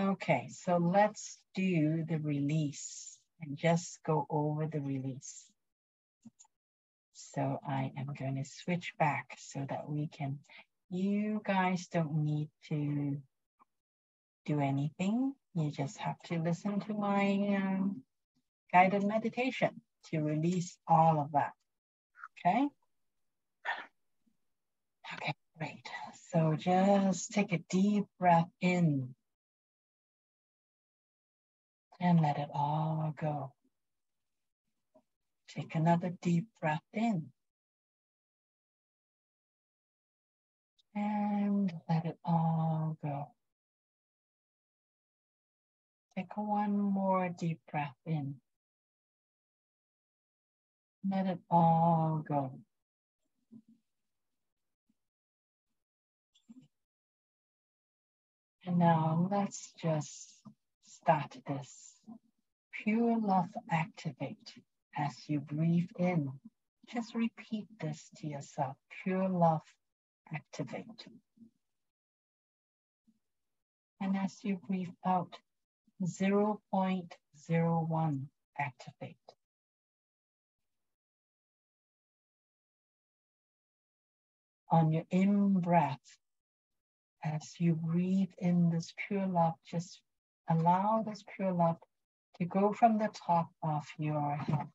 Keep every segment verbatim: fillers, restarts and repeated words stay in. Okay, so let's do the release and just go over the release. So I am going to switch back so that we can, you guys don't need to do anything. You just have to listen to my um, guided meditation to release all of that, okay? Okay, great. So just take a deep breath in and let it all go. Take another deep breath in and let it all go. Take one more deep breath in. Let it all go. And now let's just start this. Pure love activate. As you breathe in, just repeat this to yourself. Pure love activate. And as you breathe out, zero point zero one activate. On your in-breath, as you breathe in this pure love, just allow this pure love to go from the top of your head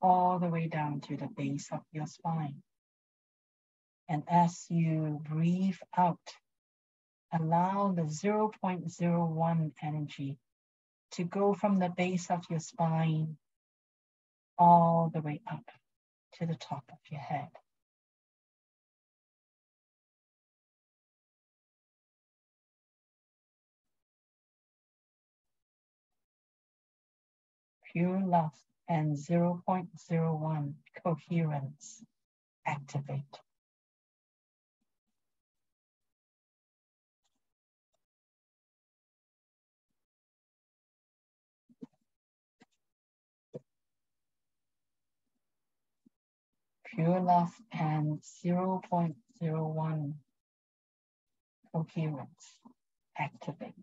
all the way down to the base of your spine. And as you breathe out, allow the zero point zero one energy to go from the base of your spine all the way up to the top of your head. Pure love and zero point zero one coherence activate. Pure love and zero point zero one coherence activate.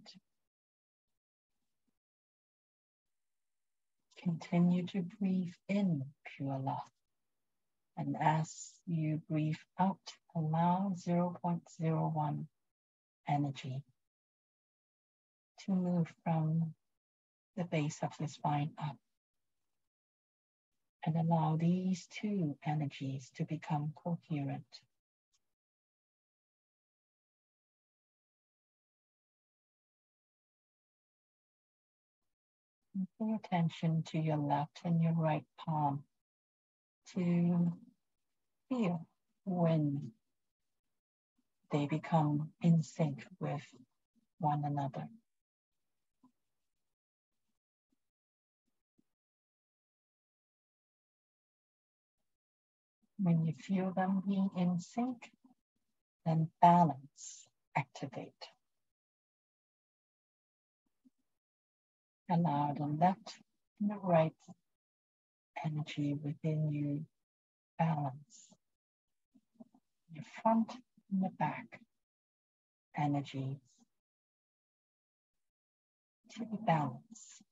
Continue to breathe in pure love. And as you breathe out, allow zero point zero one energy to move from the base of your spine up. And allow these two energies to become coherent. Pay attention to your left and your right palm to feel when they become in sync with one another. When you feel them being in sync, then balance activate. Allow the left and the right energy within you balance. Your front and the back energies to be balanced.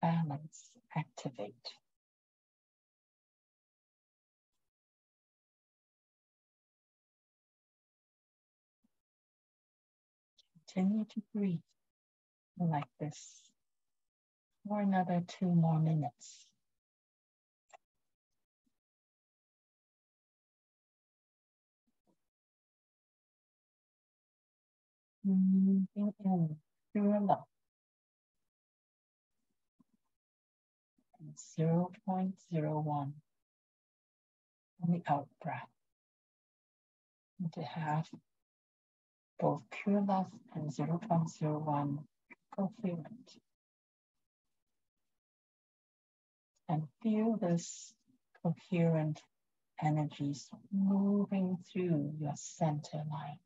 Balance activate. Continue to breathe like this for another two more minutes. Breathing in pure love. zero point zero one on the out breath. And to have both pure love and zero point zero one coherent. And feel this coherent energies moving through your center line.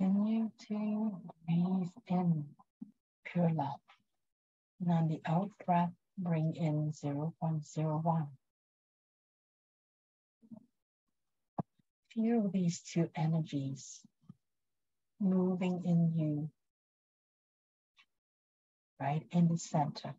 continue to breathe in pure love. And on the out breath, bring in zero point zero one. Feel these two energies moving in you, right in the center.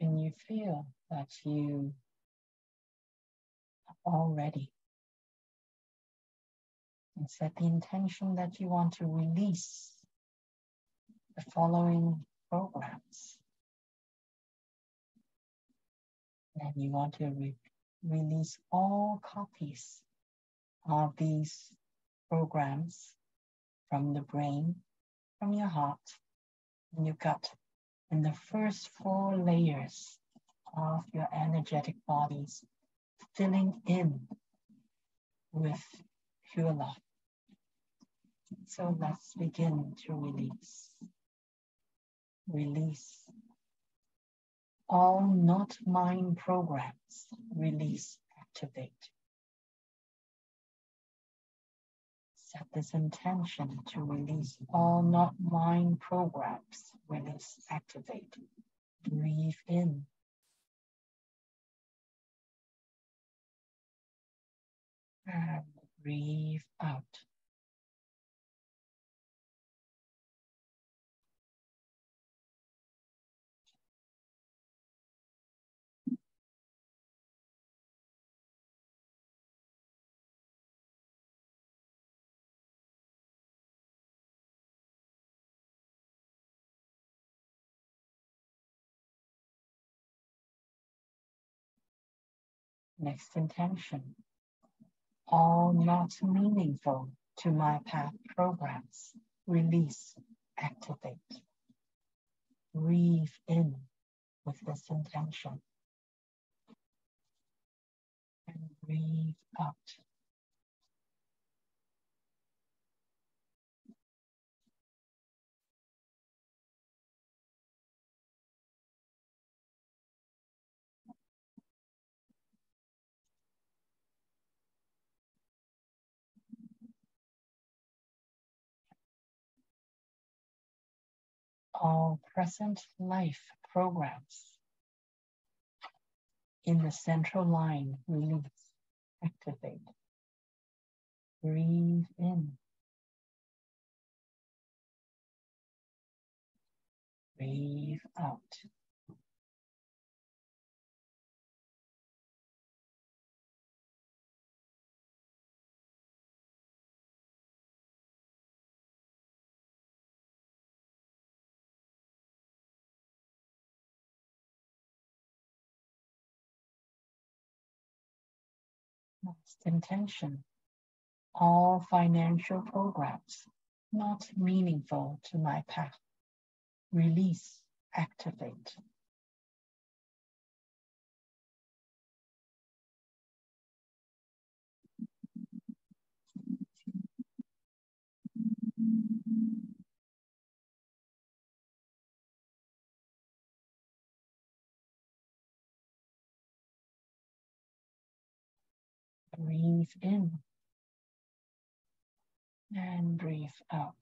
And you feel that you are all ready. And set the intention that you want to release the following programs. And you want to re- release all copies of these programs from the brain, from your heart, and your gut. In the first four layers of your energetic bodies, filling in with pure love. So let's begin to release. Release. All not mine programs, release, activate. Set this intention to release all not mine programs, release, activate, breathe in. And breathe out. Next intention, all not meaningful to my path programs, release, activate. Breathe in with this intention. And breathe out. All present life programs in the central line, release, activate, breathe in, breathe out. Next intention, all financial programs not meaningful to my path, release, activate. Breathe in and breathe out.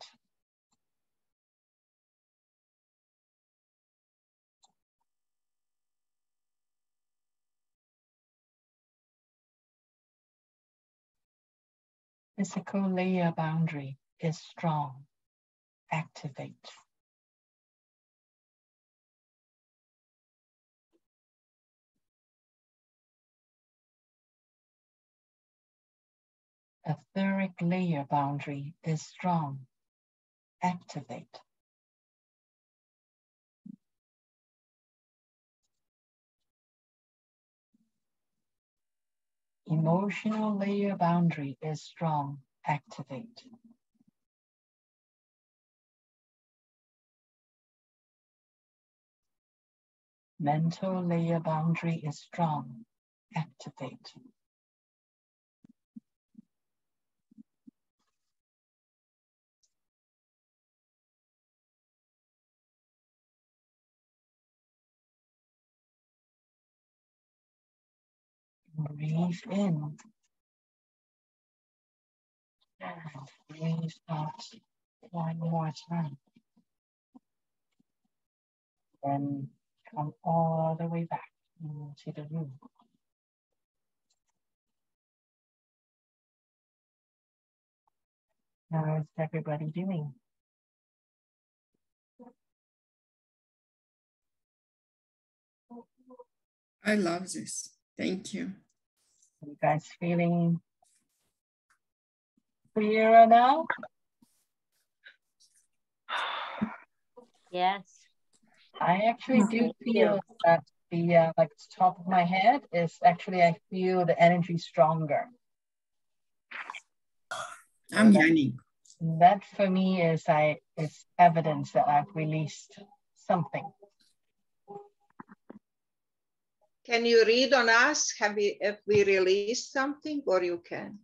Physical layer boundary is strong. Activate. catheric layer boundary is strong, activate. Emotional layer boundary is strong, activate. Mental layer boundary is strong, activate. Breathe in and breathe out one more time. Then come all the way back into the room. How is everybody doing? I love this. Thank you. Are you guys feeling clearer now? Yes. I actually do feel that the uh, like the top of my head is actually, I feel the energy stronger. I'm yearning. That, that for me is I is evidence that I've released something. Can you read on us? Have we if we released something, or you can't?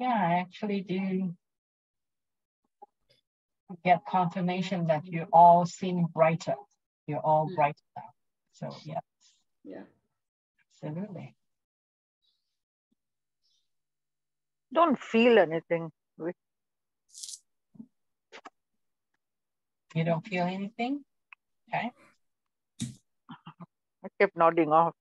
Yeah, I actually do get confirmation that you all seem brighter. You're all brighter now. So yeah. Yeah. Absolutely. Don't feel anything. You don't feel anything? Okay. I kept nodding off.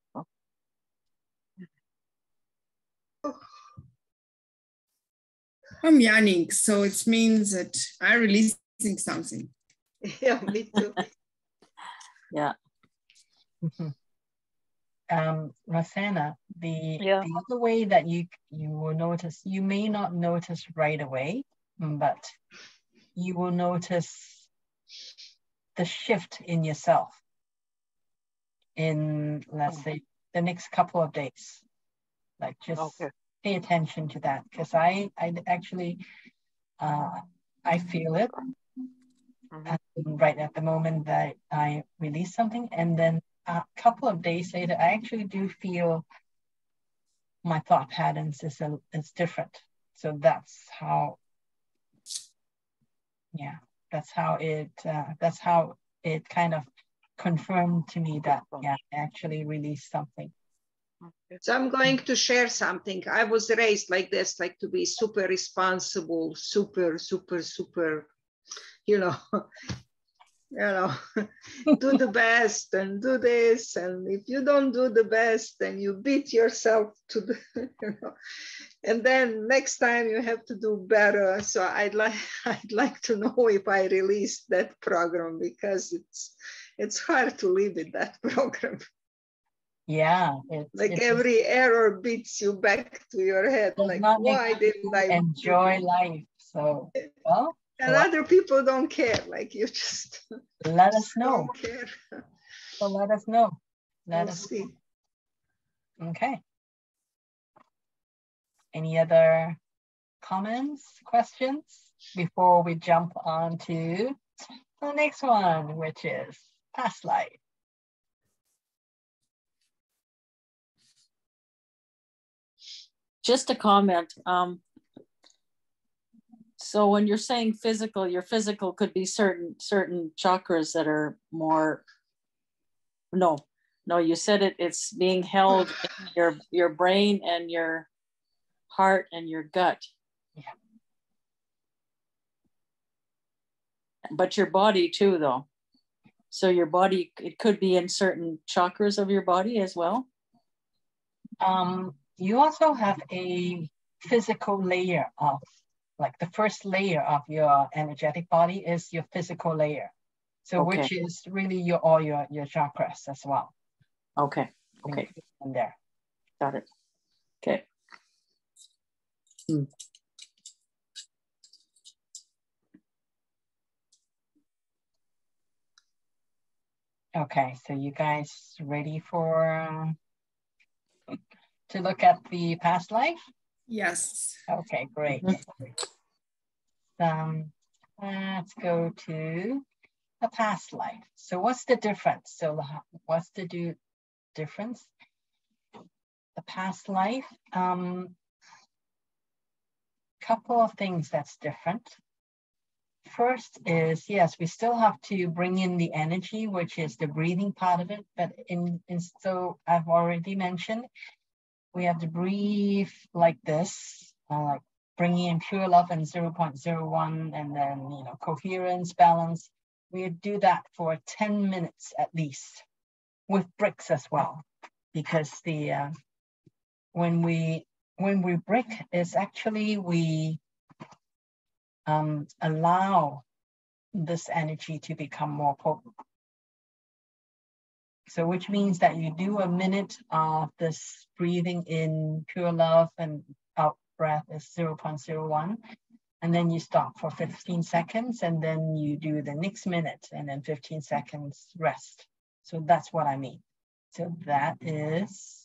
I'm yawning, so it means that I'm releasing something. Yeah, me too. Yeah. Mm-hmm. Um, Rosanna, the, yeah. the other way that you, you will notice, you may not notice right away, but you will notice the shift in yourself in, let's say, the next couple of days. Like, just okay. Pay attention to that, because I, I actually, uh, I feel it mm-hmm. right at the moment that I release something. And then a couple of days later, I actually do feel my thought patterns is, a, is different. So that's how, yeah. That's how it. Uh, that's how it kind of confirmed to me that yeah, I actually released something. So I'm going to share something. I was raised like this, like to be super responsible, super, super, super. You know, you know, do the best and do this, and if you don't do the best, then you beat yourself to the. You know. And then next time you have to do better. So I'd like I'd like to know if I released that program, because it's it's hard to live with that program. Yeah. It, like it, every it, error beats you back to your head. Like, why didn't I enjoy life? So well, and well, other people don't care. Like you just let just us know. Don't care. So let us know. Let we'll us see. Know. Okay. Any other comments, questions before we jump on to the next one, which is past life? Just a comment. Um, so when you're saying physical, your physical could be certain certain chakras that are more. No, no, you said it. It's being held in your your brain and your heart and your gut. Yeah. But your body too, though. So your body, it could be in certain chakras of your body as well. Um, you also have a physical layer of, like the first layer of your energetic body is your physical layer. So okay. Which is really your all your, your chakras as well. Okay. Okay. From there. Got it. Okay. Mm. Okay, so you guys ready for uh, to look at the past life? Yes. Okay, great. Mm-hmm. Um, let's go to a past life. So what's the difference? So what's the do difference? The past life, um, couple of things that's different. First is, yes, we still have to bring in the energy, which is the breathing part of it. But in, in so I've already mentioned, we have to breathe like this, uh, like bringing in pure love and zero point zero one, and then, you know, coherence, balance. We do that for ten minutes at least with bricks as well, because the uh, when we when we brick is actually we Um, allow this energy to become more potent. So which means that you do a minute of this breathing in pure love and out breath is zero point zero one. And then you stop for fifteen seconds, and then you do the next minute and then fifteen seconds rest. So that's what I mean. So that is,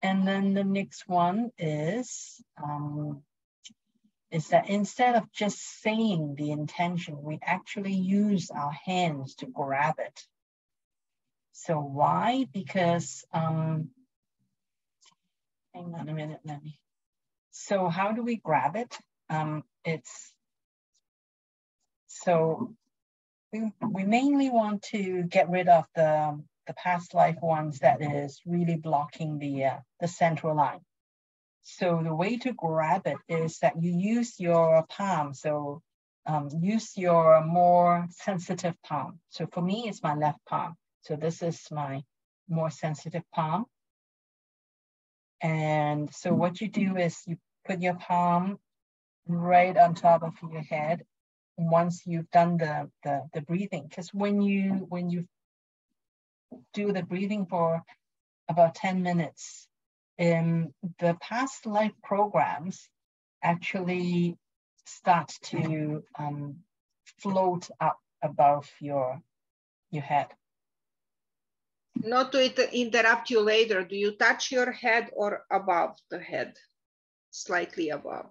and then the next one is, um, is that instead of just saying the intention, we actually use our hands to grab it. So why? Because, um, hang on a minute, let me. So how do we grab it? Um, it's, so we, we mainly want to get rid of the, the past life ones that is really blocking the, uh, the central line. So the way to grab it is that you use your palm. So um, use your more sensitive palm. So for me, it's my left palm. So this is my more sensitive palm. And so what you do is you put your palm right on top of your head once you've done the, the, the breathing. Because when you, when you do the breathing for about ten minutes, Um, the past life programs actually start to um, float up above your your head. Not to interrupt you later, do you touch your head or above the head? Slightly above.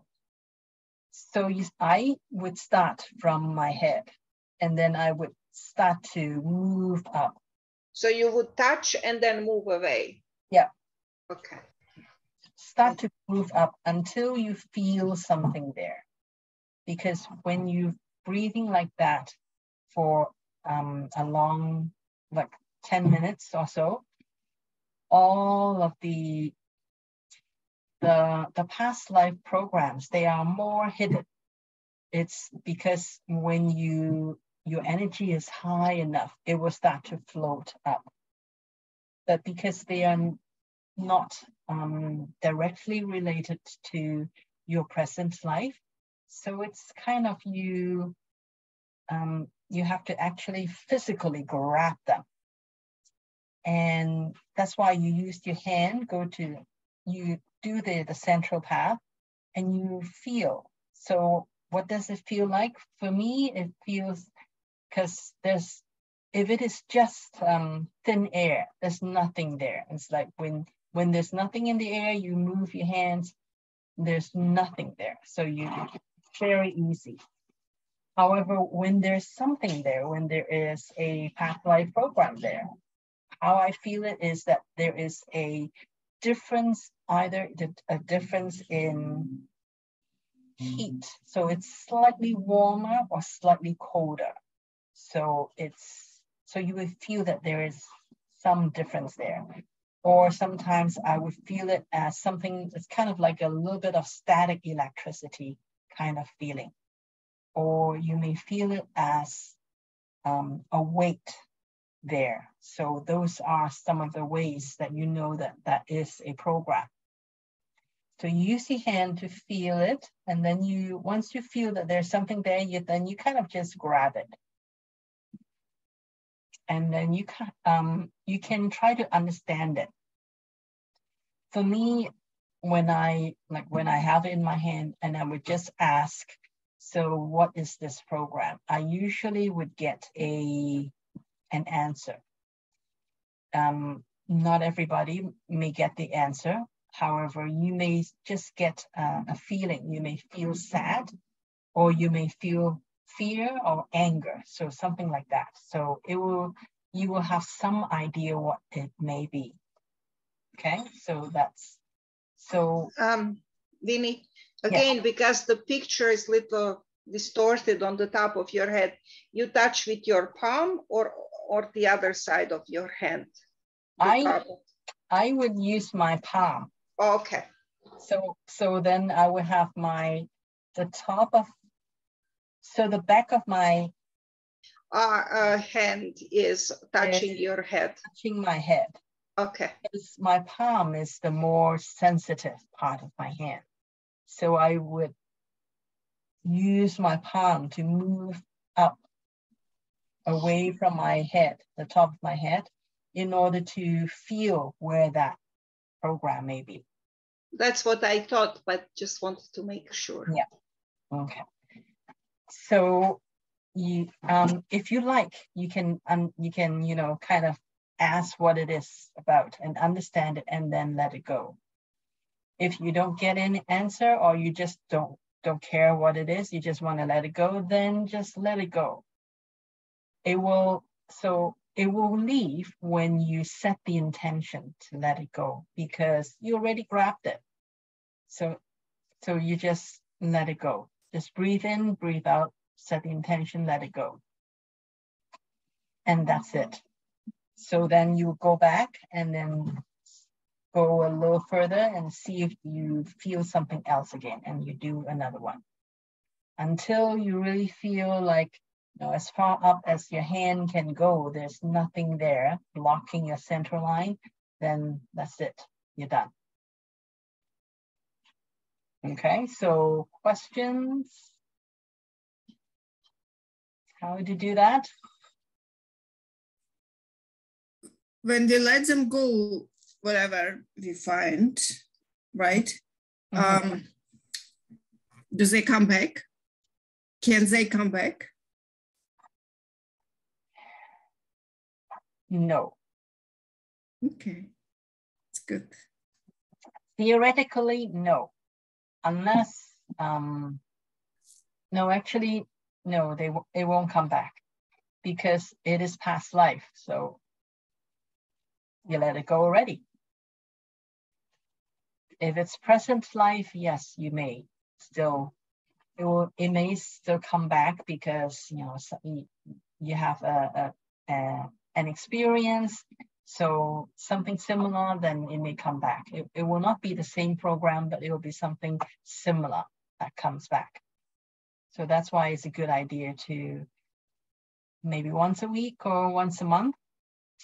So you, I would start from my head, and then I would start to move up. So you would touch and then move away? Yeah. Okay. Start to move up until you feel something there. Because when you're breathing like that for um, a long, like ten minutes or so, all of the, the, the past life programs, they are more hidden. It's because when you, your energy is high enough, it will start to float up. But because they are not um, directly related to your present life. So it's kind of you, um, you have to actually physically grab them. And that's why you use your hand, go to, you do the, the central path and you feel. So what does it feel like? For me, it feels, because there's, if it is just um, thin air, there's nothing there. It's like when, When there's nothing in the air, you move your hands, there's nothing there. So you, it's very easy. However, when there's something there, when there is a past life program there, how I feel it is that there is a difference, either a difference in heat. So it's slightly warmer or slightly colder. So it's, so you would feel that there is some difference there. Or sometimes I would feel it as something, it's kind of like a little bit of static electricity kind of feeling. Or you may feel it as um, a weight there. So those are some of the ways that you know that that is a program. So you use your hand to feel it. And then you, once you feel that there's something there, you, then you kind of just grab it. and then you can, um, you can try to understand it. For me, when I, like when I have it in my hand and I would just ask, so what is this program? I usually would get a, an answer. Um, not everybody may get the answer. However, you may just get uh, a feeling. You may feel sad, or you may feel fear or anger. So something like that. So it will, you will have some idea what it may be. Okay, so that's, so. Um, Vinnie, again, yeah. Because the picture is little distorted on the top of your head, you touch with your palm or or the other side of your hand? I, of I would use my palm. Okay. So, so then I would have my, the top of, so the back of my. Uh, uh, hand is touching is your head. Touching my head. Okay. Because my palm is the more sensitive part of my hand. So I would use my palm to move up away from my head, the top of my head, in order to feel where that program may be. That's what I thought, but just wanted to make sure. Yeah, okay. So you, um, if you like, you can, um, you can, you know, kind of ask what it is about and understand it and then let it go. If you don't get any answer or you just don't, don't care what it is, you just want to let it go, then just let it go. It will, so it will leave when you set the intention to let it go, because you already grabbed it. So, so you just let it go. Just breathe in, breathe out, set the intention, let it go. And that's it. So then you go back and then go a little further and see if you feel something else again, and you do another one until you really feel like, you know, as far up as your hand can go, there's nothing there blocking your center line, then that's it, you're done. Okay, so questions? How would you do that? When they let them go, whatever we find, right? Mm-hmm. Um, do they come back? Can they come back? No. Okay, it's good. Theoretically, no, unless um, no, actually, no, they it won't come back because it is past life. So you let it go already. If it's present life, yes, you may still it will it may still come back because you know you have a a. a an experience, so something similar, then it may come back. It, it will not be the same program, but it will be something similar that comes back. So that's why it's a good idea to maybe once a week or once a month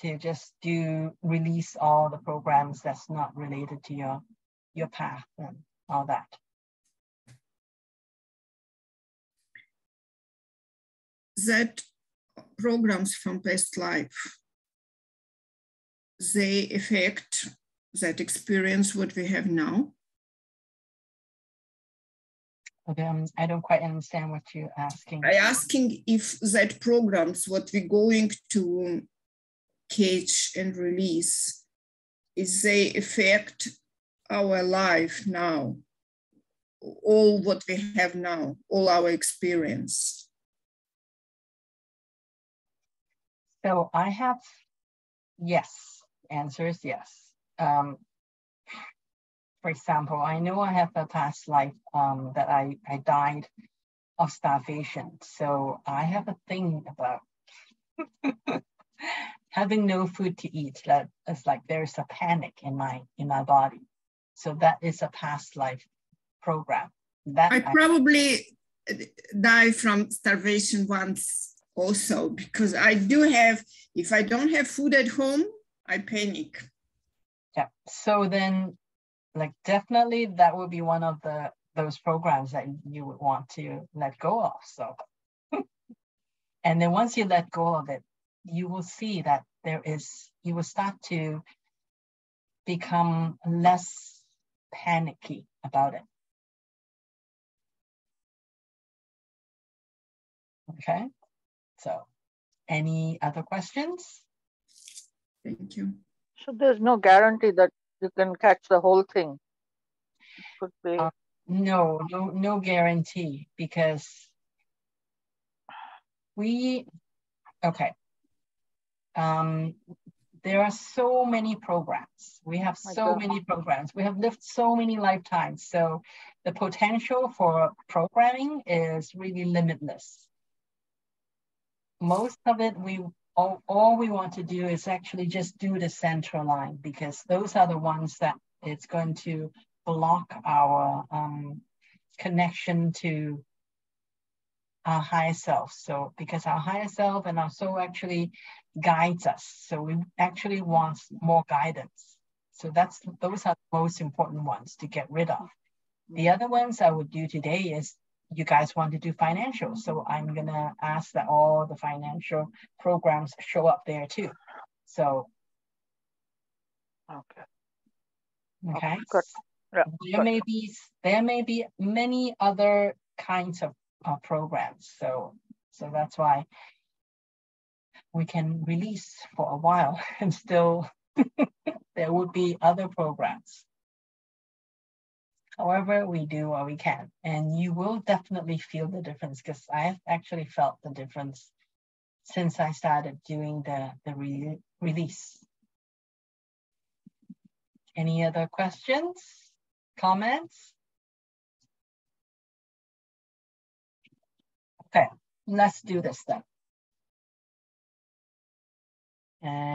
to just do release all the programs that's not related to your, your path and all that. That programs from past life, they affect that experience what we have now. Okay, um, I don't quite understand what you're asking. I'm asking if that programs what we're going to catch and release, is they affect our life now, all what we have now, all our experience. So I have, yes, answer is yes. Um, for example, I know I have a past life um, that I, I died of starvation. So I have a thing about having no food to eat. That it's like there's a panic in my in my body. So that is a past life program. That I probably die from starvation once. Also, because I do have, if I don't have food at home, I panic. Yeah, so then like definitely that would be one of the those programs that you would want to let go of. So and then once you let go of it, you will see that there is, you will start to become less panicky about it. Okay, so any other questions? Thank you. So there's no guarantee that you can catch the whole thing? It could be... uh, no, no, no guarantee, because we, okay. Um, there are so many programs. We have so many programs. We have lived so many lifetimes. So the potential for programming is really limitless. Most of it, we all, all we want to do is actually just do the central line, because those are the ones that it's going to block our um, connection to our higher self. So because our higher self and our soul actually guides us. So we actually want more guidance. So that's, those are the most important ones to get rid of. The other ones I would do today is, you guys want to do financial. So I'm gonna ask that all the financial programs show up there too. So, okay. Okay. Oh, yeah, there may be, there may be many other kinds of uh, programs. So, so that's why we can release for a while and still there would be other programs. However, we do what we can, and you will definitely feel the difference, because I've actually felt the difference since I started doing the, the re release. Any other questions, comments? Okay, let's do this then. And